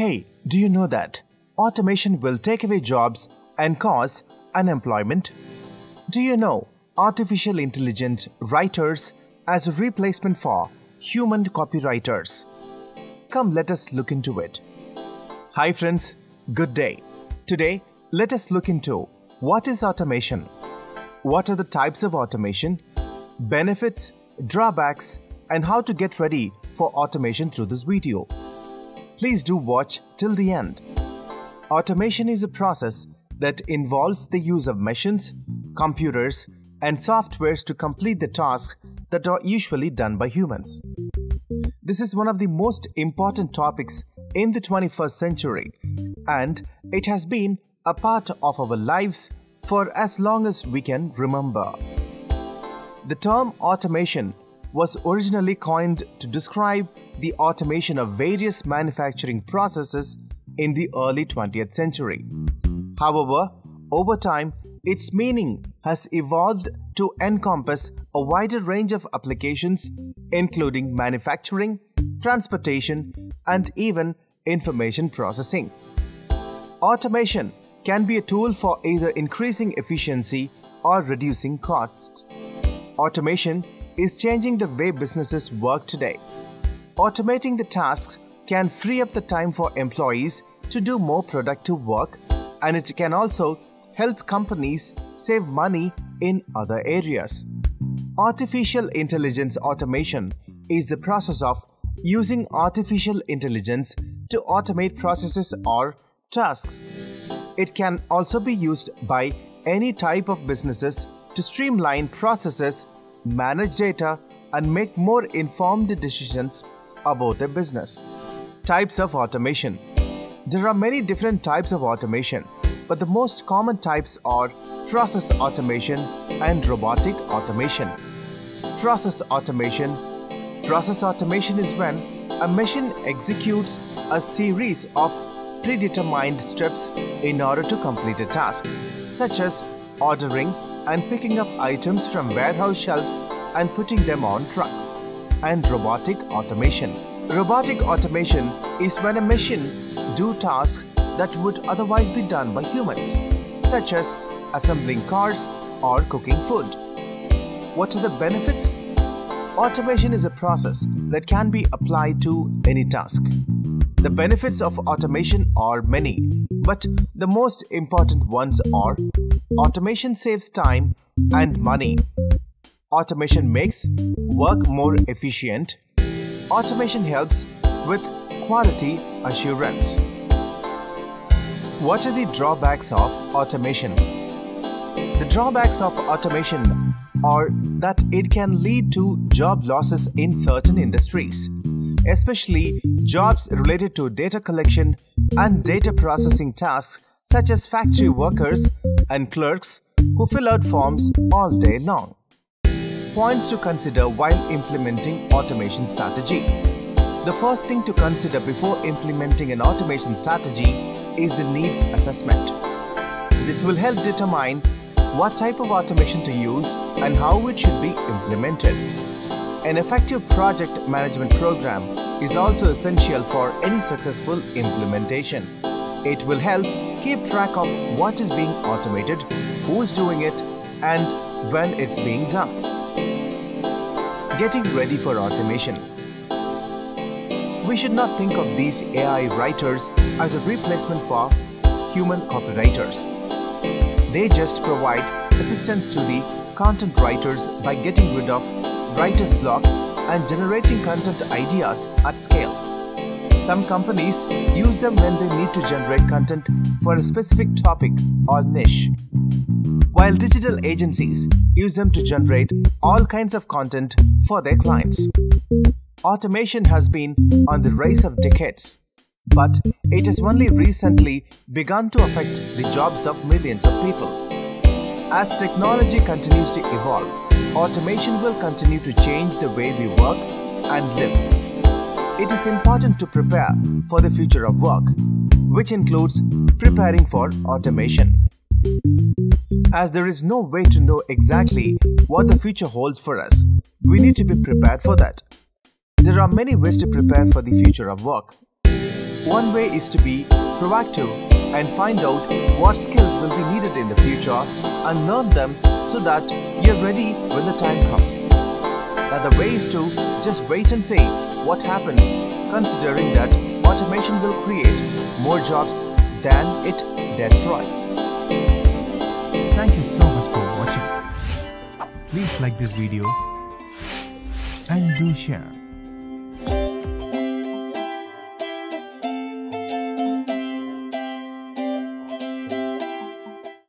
Hey, do you know that automation will take away jobs and cause unemployment? Do you know artificial intelligence writers as a replacement for human copywriters? Come, let us look into it. Hi friends, good day. Today, let us look into what is automation, what are the types of automation, benefits, drawbacks, and how to get ready for automation through this video. Please do watch till the end. Automation is a process that involves the use of machines, computers, and softwares to complete the tasks that are usually done by humans. This is one of the most important topics in the 21st century, and it has been a part of our lives for as long as we can remember. The term automation was originally coined to describe the automation of various manufacturing processes in the early 20th century. However, over time, its meaning has evolved to encompass a wider range of applications, including manufacturing, transportation, and even information processing. Automation can be a tool for either increasing efficiency or reducing costs. Automation is changing the way businesses work today. Automating the tasks can free up the time for employees to do more productive work, and it can also help companies save money in other areas. Artificial intelligence automation is the process of using artificial intelligence to automate processes or tasks. It can also be used by any type of businesses to streamline processes, manage data, and make more informed decisions about their business. Types of automation. There are many different types of automation, but the most common types are process automation and robotic automation. Process automation. Process automation is when a machine executes a series of predetermined steps in order to complete a task, such as ordering and picking up items from warehouse shelves and putting them on trucks. And robotic automation. Robotic automation is when a machine do tasks that would otherwise be done by humans, such as assembling cars or cooking food. What are the benefits? Automation is a process that can be applied to any task. The benefits of automation are many, but the most important ones are: automation saves time and money. Automation makes work more efficient. Automation helps with quality assurance. What are the drawbacks of automation? The drawbacks of automation are that it can lead to job losses in certain industries, especially jobs related to data collection and data processing tasks such as factory workers and clerks who fill out forms all day long. Points to consider while implementing automation strategy. The first thing to consider before implementing an automation strategy is the needs assessment. This will help determine what type of automation to use and how it should be implemented. An effective project management program is also essential for any successful implementation. It will help keep track of what is being automated, who is doing it, and when it's being done. Getting ready for automation. We should not think of these AI writers as a replacement for human copywriters. They just provide assistance to the content writers by getting rid of writer's block and generating content ideas at scale. Some companies use them when they need to generate content for a specific topic or niche, while digital agencies use them to generate all kinds of content for their clients. Automation has been on the rise for decades, but it has only recently begun to affect the jobs of millions of people. As technology continues to evolve, automation will continue to change the way we work and live. It is important to prepare for the future of work, which includes preparing for automation. As there is no way to know exactly what the future holds for us, we need to be prepared for that. There are many ways to prepare for the future of work. One way is to be proactive and find out what skills will be needed in the future and learn them so that you're ready when the time comes. Another way is to just wait and see what happens, considering that automation will create more jobs than it destroys. Thank you so much for watching. Please like this video and do share.